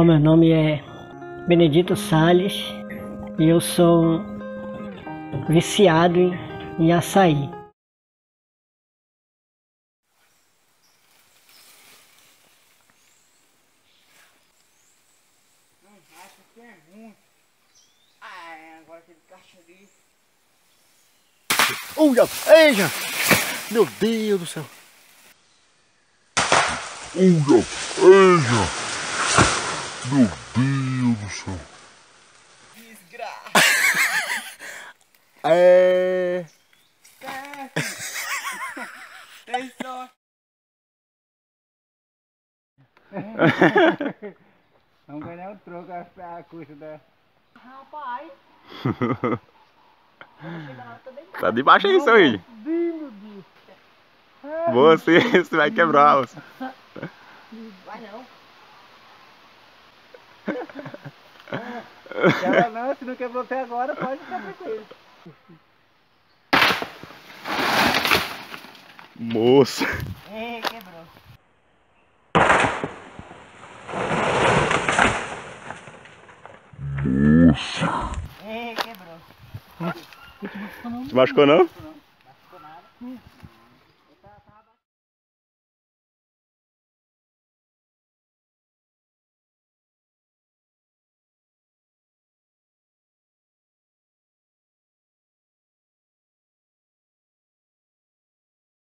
Bom, meu nome é Benedito Salles e eu sou viciado em açaí. Acho que é muito. Ah, é, agora aquele cachorrinho. Eija! Meu Deus do céu! Eija! Meu Deus do céu! Desgraça! É... Tem só... Vamos ganhar um troco a custa da... Rapaz! Tá debaixo aí, seu índio! Meu Deus! Você vai quebrar os... Vai não! Ela não, se não quebrou até agora, pode ficar tranquilo. Moça! É, quebrou. Moça! É, quebrou. Te machucou não? Não machucou nada.